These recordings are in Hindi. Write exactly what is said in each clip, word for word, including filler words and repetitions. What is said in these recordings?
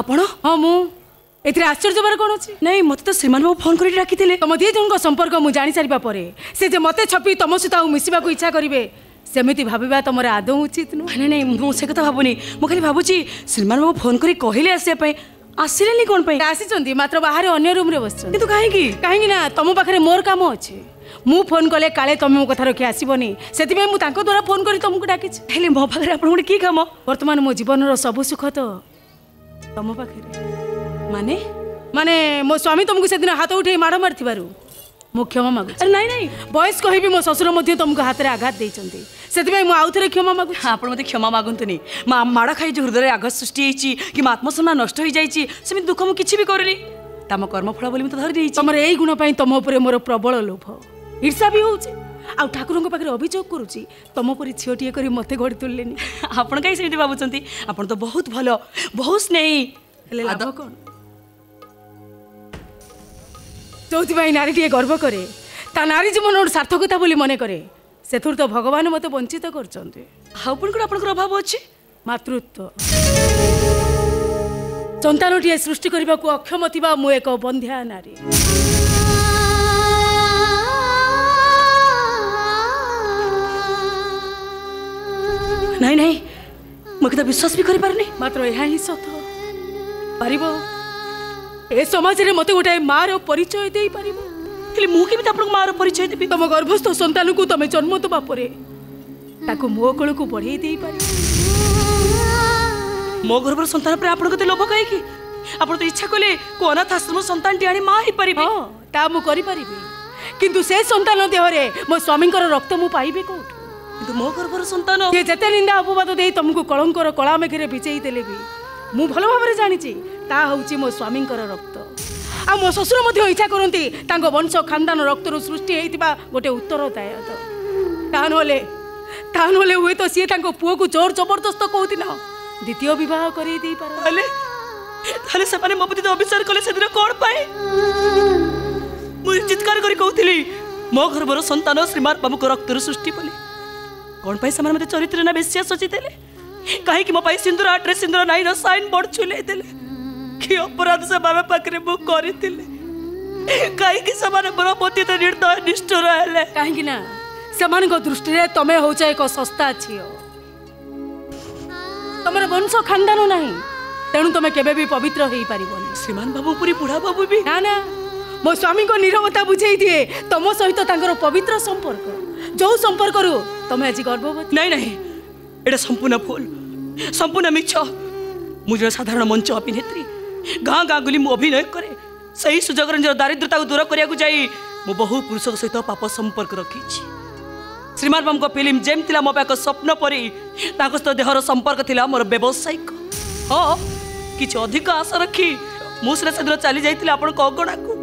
आपण हाँ मु एतिर आश्चर्य बार कोन अछि नहीं मते तो श्रीमान बाबू फोन करि राखिथिले तम दे जन को संपर्क मु जानि सारिबा परे से जे मते छपी तम सुता मिसिबा को इच्छा करिवे सेमिति भाबिबा तमरे आदौ उचित न नहीं नहीं मु से कथा भाबुनी मु खाली भाबुची श्रीमान बाबू फोन करि कहिले आसे पय आसिलेनी कोन पय आसी चंदी मात्र बाहर अन्य रूम रे बसछन किंतु काहे की काहे की ना तम पाखरे मोर काम अछि मु फोन कले काले तमे मो कथा रखि आसीबनी सेति में मु तांको द्वारा फोन करि तमको डाकिछ हेले मो पाखरे आपण के की काम वर्तमान मो जीवन रो सब सुख तो तम पाखरे माने माने मो स्वामी तुमको से दिन हाथ उठे माड़ मार थिबारू मो क्षमा मागु अरे नहीं नहीं बॉयस कहि भी मो ससुर मध्ये तुमको हाथ रे आघात देइ चंती सेति भाई मो आउ थरे क्षमा मागु आपण मते क्षमा मागुंतु नी मा माड़ खाइ जो हृदय रे आघात सृष्टि हेची कि आत्मसम्मान नष्ट होई जाईची सेमि दुख मो किछि भी करली तम कर्मफल बोली मते धरि देइ तमरे एई गुण पई तम ऊपर मोर प्रबल लोभ ईर्षा भी होउची आ ठाकुरंग पाखरे अभियोग करुची तम परी छियोटिए करी मते गडी तुललेनी आपण काई सेति बाबुचंती आपण तो बहुत भलो बहुत स्नेही हेले लाभ कोन चौथी भाई नारी टे गर्व करे ता नारी जीवन सार्थकता मन कै से तो भगवान मत वंचित कर अभाव अच्छे मातृत्व संतान टे सृष्टि करने को अक्षम थी मु एक बंध्या नारी नहीं नहीं मुझे विश्वास भी कर मात्र यह सत पार ए समाज रे मते गोटे माँ रो परिचय दे पारिबो हेले मु के भी आपन माँ रो परिचय देबी तम गर्भस्थ संतान को तमे जन्म तो बापरे ताको मो कोल को पढ़े दे पारिबो मो गर्भर संतान पर आपन कते लोभ काहे की आपन तो इच्छा कोले को अनाथ आश्रम संतान टी आनी माँ ही परिबे हां ता मु करि परिबे किंतु से संतान देह रे मो स्वामी कर रक्त मु पाइबे कोठ किंतु मो गर्भर संतान ये जते निंदा अपवाद दे तुमको कलंकर कला मेघरे बिचेई देले भी मु भलो भाबरे जानिची ता होउची मो स्वामी रक्त आ मो ससुर मध्य इच्छा करती वंश खानदान रक्त सृष्टि होता गोटे उत्तरदाय हुए तो सी पुओ को जोर जबरदस्त कहती ना द्वितीय बहुत कर मो प्रति अविचार कले से दिन कौन पाए मुझे चित्कार करी मो गर्भर संतान श्रीमान बाबू को रक्त सृष्टि बोली कौन पाई से मत चरित्र ना बेसिया सचिदेले कहीं मो पाई सिंदूर आठरे सिंदूर नाई रो साइन बोर्ड चुले देले कि अपराध से बाबा पाखरे मु करितिले काई कि समान बरोपति तो निर्दय निष्ठुर हेले काई कि ना समान को दृष्टि रे तमे हो जाय को सस्ता छियो तमरे वंश खानदान नाही तेनु तमे केबे भी पवित्र होई पारिबोनी श्रीमान बाबू पूरी बुढ़ा बाबू भी ना ना मो स्वामी को नीरवता बुझाई दिए तमो सहित तांकर पवित्र संपर्क जो संपर्क रु तमे आज गर्भवती नाही नाही एटा संपूर्ण भूल संपूर्ण मिछ मु जे साधारण मंच अभिनेत्री गाँ गाँ गुली मुझे अभिनय करे सही सुजोग निजर दारिद्रता को दूर करने को जाई मु बहु पुरुषों सहित पाप संपर्क रखी श्रीमान बाबू फिल्म जेम थिला मो पाक स्वप्न परी ताको सहित देहर संपर्क थिला मोर व्यावसायिक हाँ कि अधिक आशा रखी मुझे से दिन चली जाती आपण अगणा को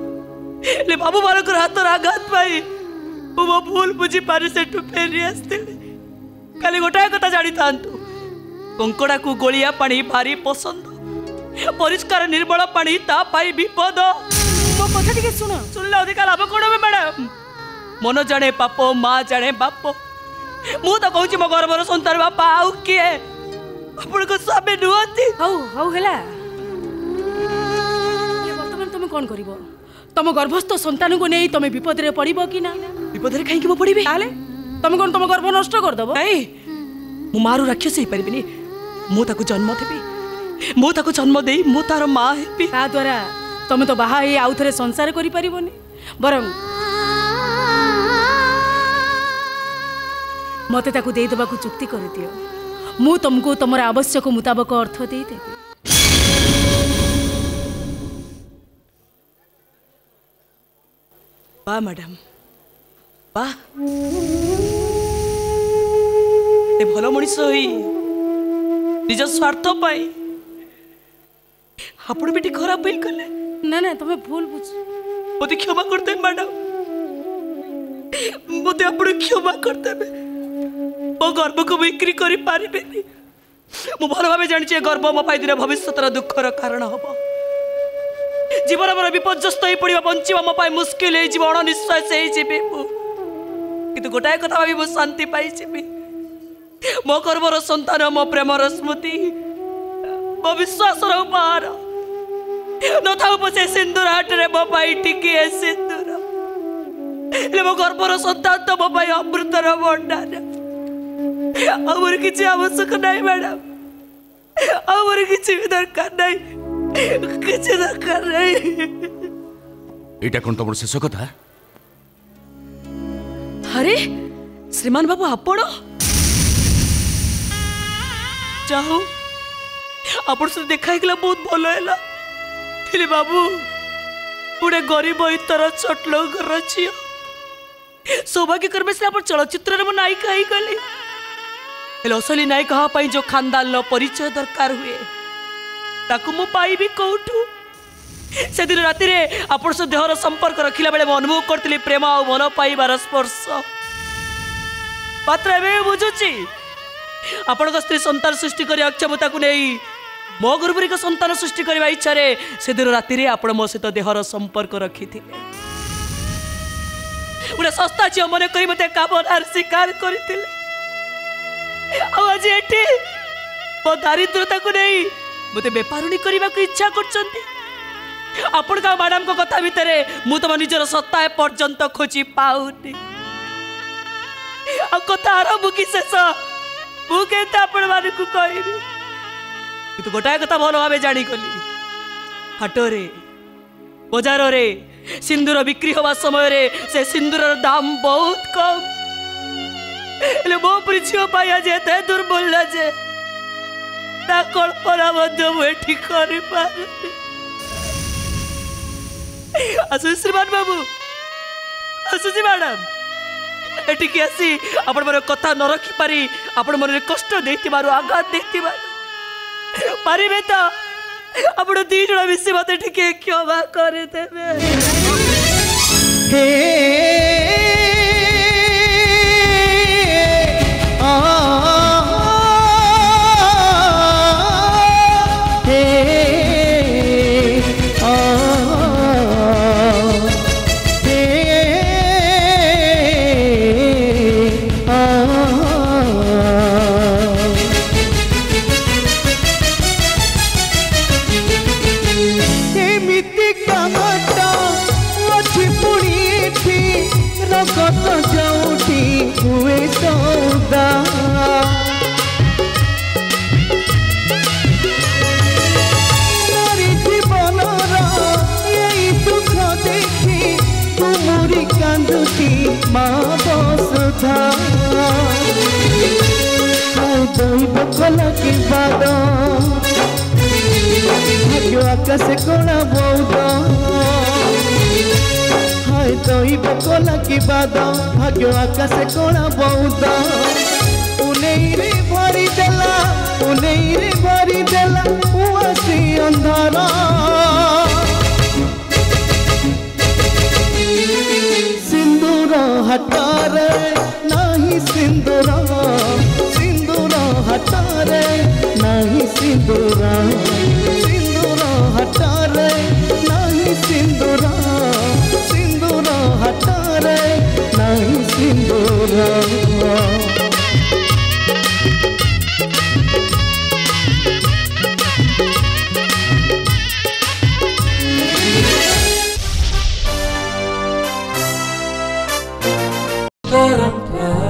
बाबू मान हाथ आघात पाई मो भूल बुझी पारे से फेरी आसली खाली गोटाए कथा जानी था कंकड़ा को गोलिया पानी भारी पसंद परिष्कार निर्मल पानी तापाई विपद तो कथा टिके सुनो सुनले अधिका लाभ कोन बे मैडम मन जाने पाप मां जाने बाप मु तो कहू छी मो गर्भर संतान बापा आउ के अपन को सबे नुअती हौ हौ हेला ये वर्तमान तुम कोन करिवो तुम गर्भस्थ संतान को नेई तुम विपद रे पड़िबो कि ना विपद रे काहे कि मो पड़िबे आले तुम कोन तुम गर्भ नष्ट कर दबो नहीं मु मारू राखियो सही परबिनी मु ताको जन्म देबी मो ताको जन्म दे मो तार माँ हेपी ता द्वारा तमे तो बाहा हे आउ थरे संसार करी परिबोनी बरम मते ताको दे दबा को चुक्ति कर दियो मु तुमको तमरा आवश्यक मुताबिक अर्थ दे देबी बा मैडम बा ते भलो मनीष होई निज स्वार्थ पाई आपण बेटी खराब बिल कले ना ना तुम्हें भूल बुझ मुझे क्षमा कर दे मैडम मुझे आपण क्षमा कर दे मो गर्व को बिक्री कर पारे मु भल भाव जानी गर्व मो पाई दिन भविष्य दुखर कारण हम जीवन मोर विपर्यस्त हो पड़ा बंचा मो पाई मुस्किल अण निश्वास कि गोटाए कथा भाव शांति पाई मो गर्वर संतान मो प्रेमर स्मृति विश्वासरव मारा न था पसे सिंदुराट रे मो पाई टिकी है सिंदुरा ले मो गर्भर संतान तो मो पाई अमृतर भंडार आमर किसी आवश्यक नहीं मैडम आमर किसी भी दरकार नहीं किसी दरकार नहीं इटा कौन तुम शेष कथा अरे श्रीमान बाबू आपण चाहो आप देखा बहुत भल है बाबू गोटे गरीब इतर चटल घर झी सौभाग्यक्रम से आप चलचित्र में नायिका ही गली असली नायिका हाँ जो खानदान परिचय दरकार हुए ताकू मु पाइबी कौटू से दिन राति आप देहर संपर्क रखिला बेले अनुभव करती प्रेम आ भल पाइबार स्पर्श मात्र ए बुझुची आपण स्त्री संतान सृष्टि करने क्षमता को नहीं मो गुरुपुरी का संतान सृष्टि करने इच्छा से दिन राति आपण मो सहित देहर संपर्क रखी थे गोटे सस्ता झी मन कर मत कामनार स्वीकार करते मो दारिद्रता को नहीं मत बेपारुणी करने को इच्छा कर मैडम को कथा भितर मुझ तुम निजर सत्ता पर्यंत खोजी पाऊनी कथा आरंभ कि शेष गोटाए कथा भल भाव जागली हाटरे बजार सिंदूर बिक्री हवा समय रे, से सिंदूर दाम बहुत कम मो प्री झील पाई दुर्बल जे कल्पना आसु श्रीमान बाबू आसुसी मैडम एटिकी आसी आपण मन कथा न रखी पारी आपण मन कष्ट आघात दे पारे तो आप दीज मिसी मत क्षमा करदे आकाश कोणा बौद हाय तोई बकोला की बाद भाग्य आकाश कोणा बौद उन्हें रे भरी देला उन्हें रे भरी देला उसी अंधारा सिंदूर हटारे नहीं सिंदूर सिंदूर हटारे नहीं सिंदूर हटारे नहीं सिंदूरा सिंदूरा हटारे नहीं सिंदूरा